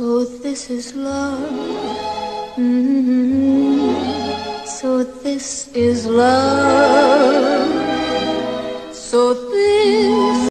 So this is love. So this is love.